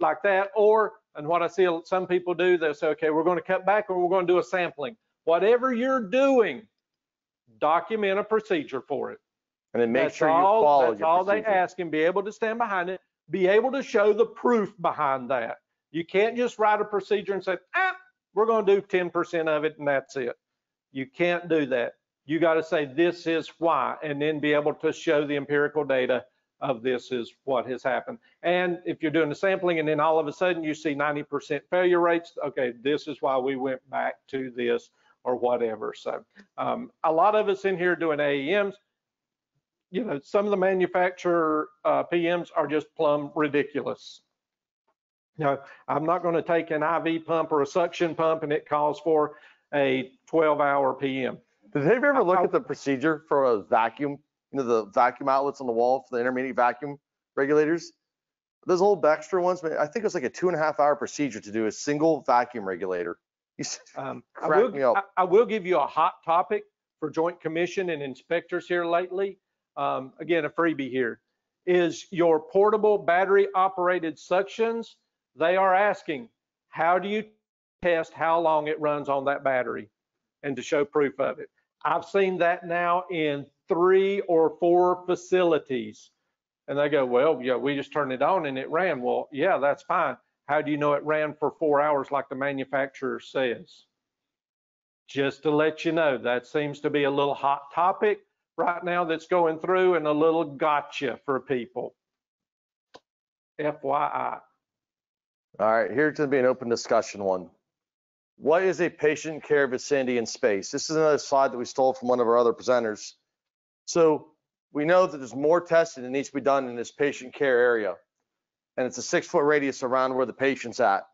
like that. Or, and what I see some people do, they'll say, okay, we're going to cut back or we're going to do a sampling. Whatever you're doing, document a procedure for it. And then make sure you follow your procedure. That's all they ask, and be able to stand behind it, be able to show the proof behind that. You can't just write a procedure and say, we're going to do 10% of it and that's it. You can't do that. You got to say, this is why, and then be able to show the empirical data of this is what has happened. And if you're doing the sampling and then all of a sudden you see 90% failure rates, okay, this is why we went back to this or whatever. So a lot of us in here doing AEMs, you know, some of the manufacturer PMs are just plumb ridiculous. Now, I'm not going to take an IV pump or a suction pump and it calls for a 12-hour PM. Did have you ever look at the procedure for a vacuum, you know, the vacuum outlets on the wall for the intermediate vacuum regulators? Those old Baxter ones, I think it was like a 2.5-hour procedure to do a single vacuum regulator. You I will give you a hot topic for Joint Commission and inspectors here lately. Again, a freebie here is your portable battery operated suctions. They are asking, how do you test how long it runs on that battery and to show proof of it? I've seen that now in 3 or 4 facilities, and they go, well, yeah, we just turned it on and it ran. Well, yeah, that's fine. How do you know it ran for 4 hours like the manufacturer says? Just to let you know, that seems to be a little hot topic right now that's going through, and a little gotcha for people. FYI. All right, here's going to be an open discussion one. What is a patient care vicinity in space? This is another slide that we stole from one of our other presenters. So we know that there's more testing that needs to be done in this patient care area. And it's a 6-foot radius around where the patient's at.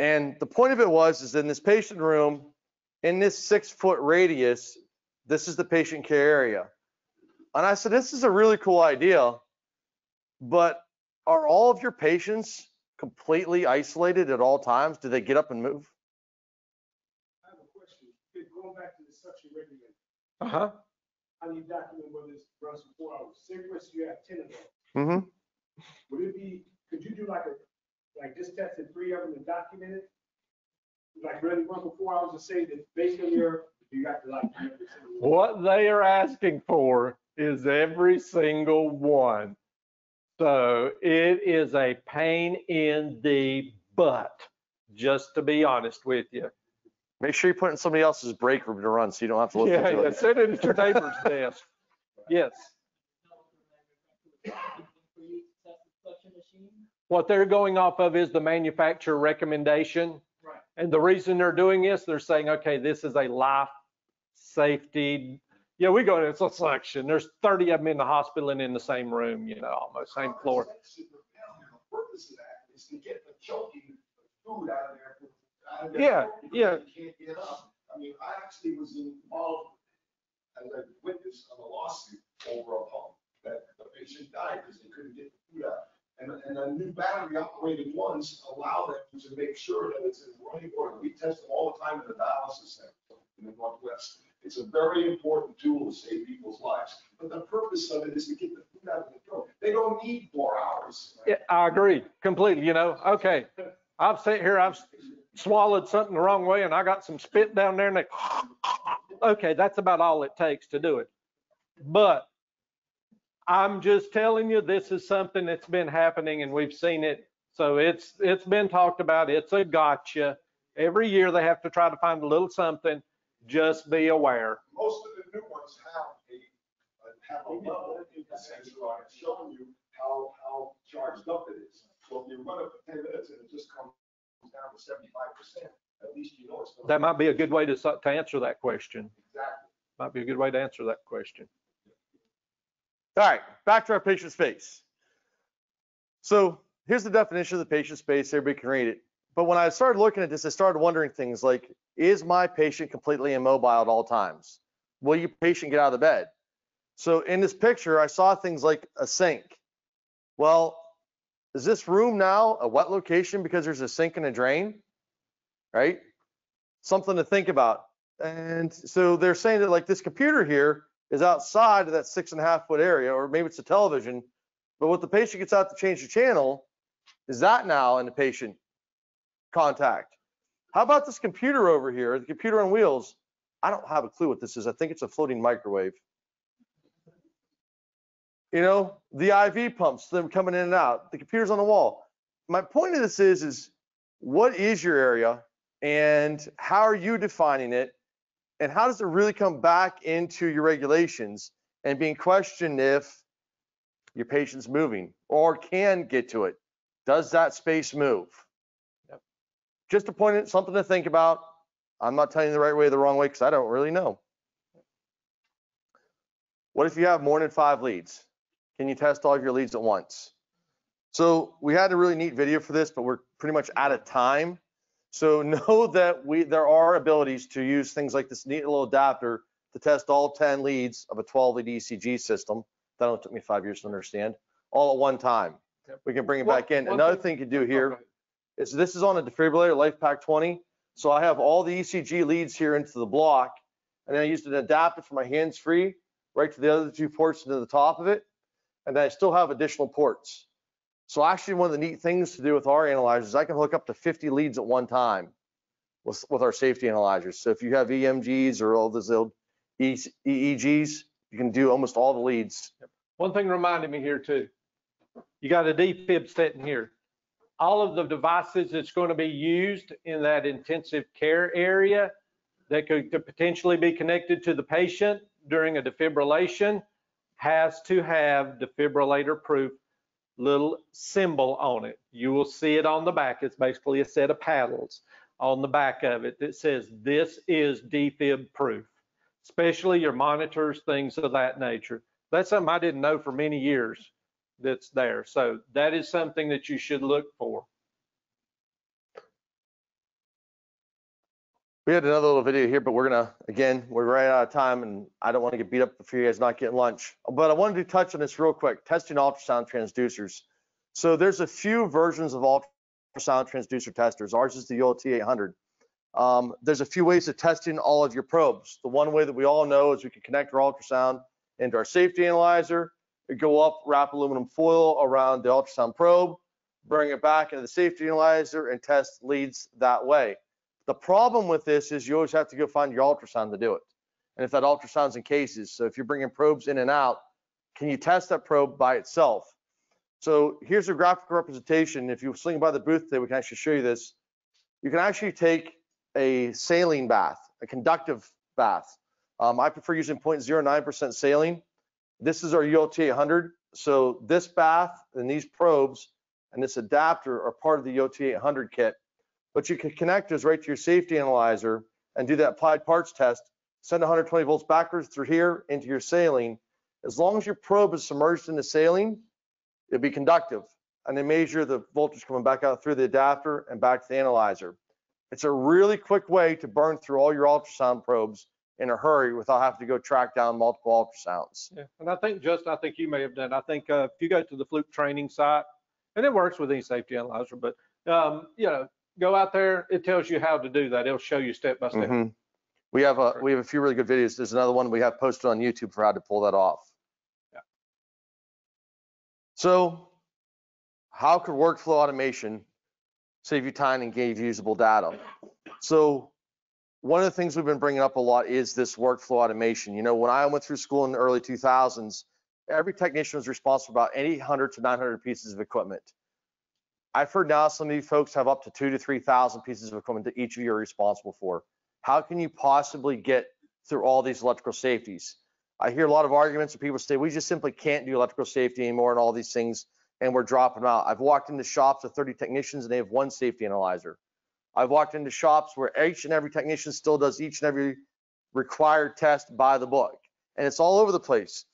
And the point of it was, is in this patient room, in this 6-foot radius, this is the patient care area. And I said, this is a really cool idea, but are all of your patients completely isolated at all times? Do they get up and move? I have a question. Going back to the suction regulator. Uh-huh. How do you document whether this runs for 4 hours? Cigarettes, you have 10 of them. Mm-hmm. Would it be, could you do like a, like just test in 3 of them and document it? Like really run for 4 hours and say that based on your, you got to like what they are asking for is every single one. So it is a pain in the butt, just to be honest with you. Make sure you put in somebody else's break room to run so you don't have to look at it. Yeah, send it at your neighbor's desk. Yes. What they're going off of is the manufacturer recommendation. Right. And the reason they're doing this, they're saying, okay, this is a life safety. Yeah, we go to it's a suction. There's 30 of them in the hospital and in the same room, you know, almost same floor. The purpose of that is to get the choking food out of there. Yeah. You can't get up. I mean, I actually was involved as a witness of a lawsuit over a pump that the patient died because they couldn't get the food out. And a new battery operated ones allow them to make sure that it's in running order. We test them all the time in the dialysis center in the Northwest. It's a very important tool to save people's lives. But the purpose of it is to get the food out of the throat. They don't need 4 hours. Right? Yeah, I agree completely, you know. Okay, I've sat here, I've swallowed something the wrong way and I got some spit down there and they, okay, that's about all it takes to do it. But I'm just telling you, this is something that's been happening and we've seen it. So it's been talked about, it's a gotcha. Every year they have to try to find a little something. Just be aware. Most of the new ones have a level in the sensor on it showing you how charged up it is. So if you run it for 10 minutes and it just comes down to 75%, at least you know it's going. That might be a good way to answer that question. Exactly. Might be a good way to answer that question. All right, back to our patient space. So here's the definition of the patient space. Everybody can read it. But when I started looking at this, I started wondering things like, is my patient completely immobile at all times? Will your patient get out of the bed? So in this picture, I saw things like a sink. Well, is this room now a wet location because there's a sink and a drain, right? Something to think about. And so they're saying that like this computer here is outside of that 6.5-foot area, or maybe it's a television, but what the patient gets out to change the channel, is that now in the patient contact? How about this computer over here, the computer on wheels? I don't have a clue what this is. I think it's a floating microwave. You know, the IV pumps, them coming in and out, the computers on the wall. My point of this is what is your area and how are you defining it? And how does it really come back into your regulations and being questioned if your patient's moving or can get to it? Does that space move? Yep. Just a point, something to think about. I'm not telling you the right way or the wrong way because I don't really know. What if you have more than 5 leads? Can you test all of your leads at once? So we had a really neat video for this, but we're pretty much out of time. So know that there are abilities to use things like this neat little adapter to test all 10 leads of a 12-lead ECG system. That only took me 5 years to understand, all at one time. Yep. We can bring it back in. Another thing you do here is this is on a defibrillator, LifePak 20. So I have all the ECG leads here into the block, and then I used an adapter for my hands-free right to the other 2 ports into the top of it, and then I still have additional ports. So actually, one of the neat things to do with our analyzers, I can hook up to 50 leads at one time with our safety analyzers. So if you have EMGs or all those old EEGs, you can do almost all the leads. One thing reminded me here too, you got a defib sitting here. All of the devices that's going to be used in that intensive care area that could potentially be connected to the patient during a defibrillation has to have defibrillator-proof little symbol on it. You will see it on the back. It's basically a set of paddles on the back of it that says this is defib proof, especially your monitors, things of that nature. That's something I didn't know for many years that's there. So that is something that you should look for. We had another little video here, but we're gonna, again, we're right out of time and I don't wanna get beat up if you guys not getting lunch. But I wanted to touch on this real quick, testing ultrasound transducers. So there's a few versions of ultrasound transducer testers. Ours is the ULT 800. There's a few ways of testing all of your probes. The one way that we all know is we can connect our ultrasound into our safety analyzer, go up, wrap aluminum foil around the ultrasound probe, bring it back into the safety analyzer and test leads that way. The problem with this is you always have to go find your ultrasound to do it. And if that ultrasound's in cases, so if you're bringing probes in and out, can you test that probe by itself? So here's a graphical representation. If you swing by the booth today, we can actually show you this. You can actually take a saline bath, a conductive bath. I prefer using 0.09% saline. This is our ULT 800. So this bath and these probes and this adapter are part of the ULT 800 kit. But you can connect those right to your safety analyzer and do that applied parts test, send 120 volts backwards through here into your saline. As long as your probe is submerged in the saline, it'll be conductive. And they measure the voltage coming back out through the adapter and back to the analyzer. It's a really quick way to burn through all your ultrasound probes in a hurry without having to go track down multiple ultrasounds. Yeah, and I think, Justin, I think you may have done, I think if you go to the Fluke training site, and it works with any safety analyzer, but you know, go out there, it tells you how to do that. It'll show you step by step. Mm-hmm. We have a few really good videos. There's another one we have posted on YouTube for how to pull that off. Yeah. So how could workflow automation save you time and give you usable data? So one of the things we've been bringing up a lot is this workflow automation. You know, when I went through school in the early 2000s, every technician was responsible for about 800 to 900 pieces of equipment. I've heard now some of you folks have up to 2,000 to 3,000 pieces of equipment that each of you are responsible for. How can you possibly get through all these electrical safeties? I hear a lot of arguments where people say, we just simply can't do electrical safety anymore and all these things, and we're dropping them out. I've walked into shops with 30 technicians and they have 1 safety analyzer. I've walked into shops where each and every technician still does each and every required test by the book. And it's all over the place.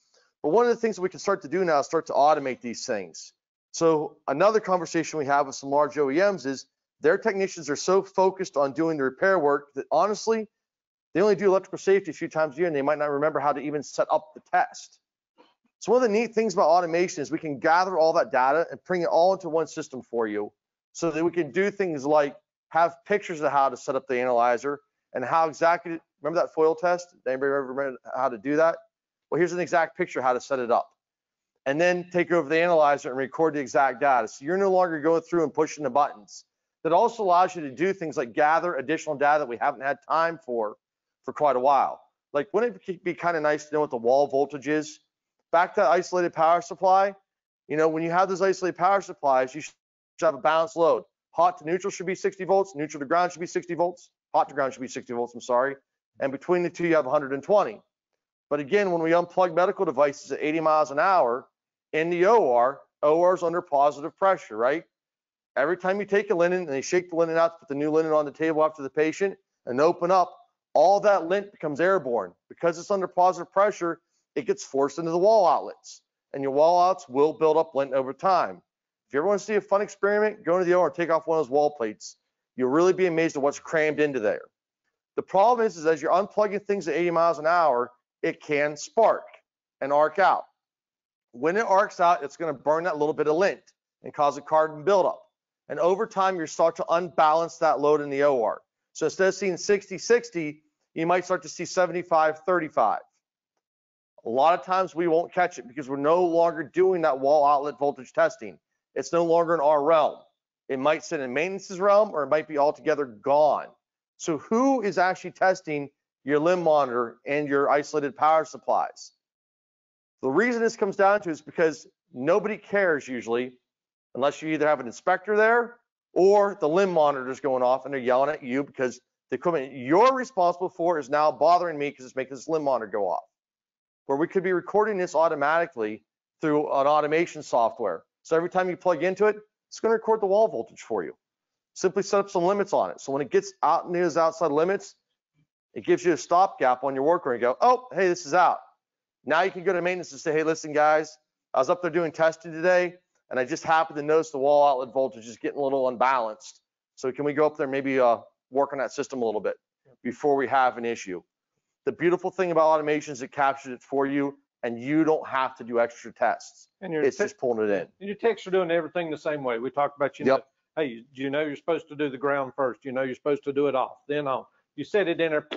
But one of the things that we can start to do now is start to automate these things. So another conversation we have with some large OEMs is their technicians are so focused on doing the repair work that honestly, they only do electrical safety a few times a year and they might not remember how to even set up the test. So one of the neat things about automation is we can gather all that data and bring it all into one system for you so that we can do things like have pictures of how to set up the analyzer and how exactly, remember that foil test? Anybody remember how to do that? Well, here's an exact picture of how to set it up. And then take over the analyzer and record the exact data. So you're no longer going through and pushing the buttons. That also allows you to do things like gather additional data that we haven't had time for for quite a while. Like, wouldn't it be kind of nice to know what the wall voltage is? Back to isolated power supply, you know, when you have those isolated power supplies, you should have a balanced load. Hot to neutral should be 60 volts, neutral to ground should be 60 volts, hot to ground should be 60 volts, I'm sorry. And between the two, you have 120. But again, when we unplug medical devices at 80 miles an hour in the OR, OR's under positive pressure, right? Every time you take a linen and they shake the linen out to put the new linen on the table after the patient and open up, all that lint becomes airborne. Because it's under positive pressure, it gets forced into the wall outlets, and your wall outlets will build up lint over time. If you ever want to see a fun experiment, go into the OR and take off one of those wall plates. You'll really be amazed at what's crammed into there. The problem is as you're unplugging things at 80 miles an hour, it can spark and arc out. When it arcs out, it's going to burn that little bit of lint and cause a carbon buildup. And over time, you start to unbalance that load in the OR. So instead of seeing 60-60, you might start to see 75-35. A lot of times we won't catch it because we're no longer doing that wall outlet voltage testing. It's no longer in our realm. It might sit in maintenance's realm, or it might be altogether gone. So who is actually testing your limb monitor and your isolated power supplies? The reason this comes down to is because nobody cares usually, unless you either have an inspector there or the limb monitor's going off and they're yelling at you because the equipment you're responsible for is now bothering me because it's making this limb monitor go off. Where we could be recording this automatically through an automation software. So every time you plug into it, it's going to record the wall voltage for you. Simply set up some limits on it. So when it gets out near those outside limits, it gives you a stopgap on your worker and go, oh, hey, this is out. Now you can go to maintenance and say, hey, listen, guys, I was up there doing testing today, and I just happened to notice the wall outlet voltage is getting a little unbalanced. So can we go up there, maybe work on that system a little bit before we have an issue? The beautiful thing about automation is it captures it for you, and you don't have to do extra tests. And it's just pulling it in. And your techs are doing everything the same way. We talked about, you know, hey, you know you're supposed to do the ground first. You know you're supposed to do it off, then on. You set it in there,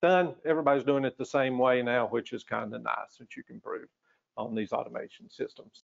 done. Everybody's doing it the same way now, which is kind of nice that you can prove on these automation systems.